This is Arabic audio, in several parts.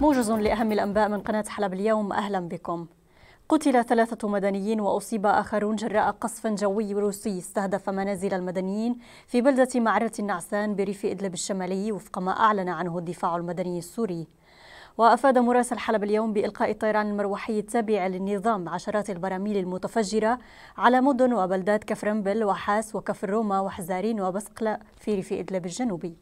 موجز لأهم الأنباء من قناة حلب اليوم، أهلا بكم. قتل 3 مدنيين وأصيب آخرون جراء قصف جوي روسي استهدف منازل المدنيين في بلدة معرة النعسان بريف إدلب الشمالي وفق ما أعلن عنه الدفاع المدني السوري. وأفاد مراسل حلب اليوم بإلقاء الطيران المروحي التابع للنظام عشرات البراميل المتفجرة على مدن وبلدات كفرنبل وحاس وكفر روما وحزارين وبسقلة في ريف إدلب الجنوبي.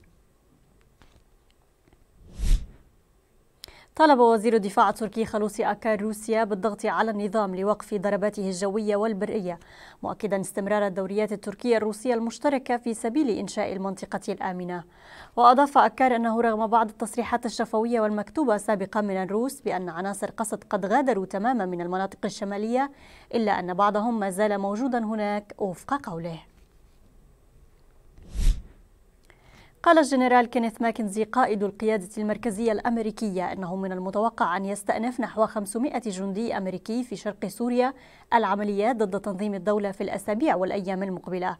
طلب وزير الدفاع التركي خلوصي أكار روسيا بالضغط على النظام لوقف ضرباته الجوية والبرية، مؤكدا استمرار الدوريات التركية الروسية المشتركة في سبيل إنشاء المنطقة الآمنة. وأضاف أكار أنه رغم بعض التصريحات الشفوية والمكتوبة سابقا من الروس بأن عناصر قسد قد غادروا تماما من المناطق الشمالية، إلا أن بعضهم ما زال موجودا هناك وفق قوله. قال الجنرال كينيث ماكنزي قائد القيادة المركزية الأمريكية أنه من المتوقع أن يستأنف نحو 500 جندي أمريكي في شرق سوريا العمليات ضد تنظيم الدولة في الأسابيع والأيام المقبلة.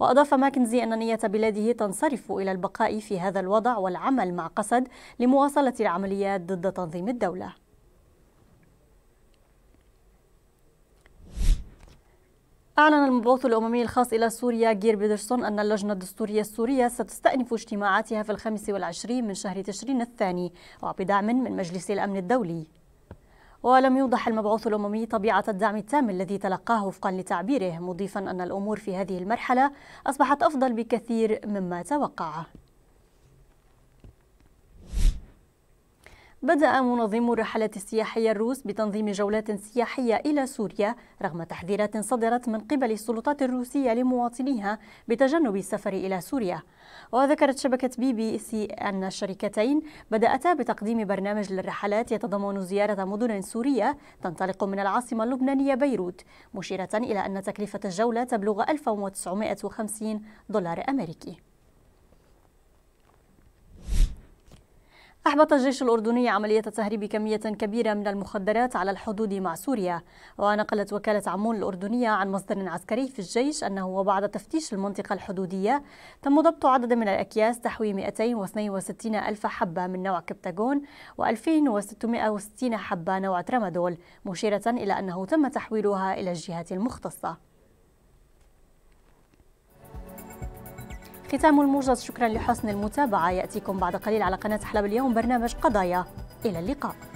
وأضاف ماكنزي أن نية بلاده تنصرف إلى البقاء في هذا الوضع والعمل مع قسد لمواصلة العمليات ضد تنظيم الدولة. أعلن المبعوث الأممي الخاص إلى سوريا جير بيدرسون أن اللجنة الدستورية السورية ستستأنف اجتماعاتها في 25 من شهر تشرين الثاني وبدعم من مجلس الأمن الدولي. ولم يوضح المبعوث الأممي طبيعة الدعم التام الذي تلقاه وفقا لتعبيره، مضيفا أن الأمور في هذه المرحلة أصبحت أفضل بكثير مما توقعه. بدأ منظم الرحلات السياحية الروس بتنظيم جولات سياحية إلى سوريا رغم تحذيرات صدرت من قبل السلطات الروسية لمواطنيها بتجنب السفر إلى سوريا. وذكرت شبكة BBC أن الشركتين بدأتا بتقديم برنامج للرحلات يتضمن زيارة مدن سورية تنطلق من العاصمة اللبنانية بيروت، مشيرة إلى أن تكلفة الجولة تبلغ $1950 أمريكي. أحبط الجيش الأردني عملية تهريب كمية كبيرة من المخدرات على الحدود مع سوريا. ونقلت وكالة عمون الأردنية عن مصدر عسكري في الجيش أنه وبعد تفتيش المنطقة الحدودية تم ضبط عدد من الأكياس تحوي 262 ألف حبة من نوع كبتاغون و2660 حبة نوع ترامادول، مشيرة إلى أنه تم تحويلها إلى الجهات المختصة. ختام الموجز، شكرا لحسن المتابعة. يأتيكم بعد قليل على قناة حلب اليوم برنامج قضايا، إلى اللقاء.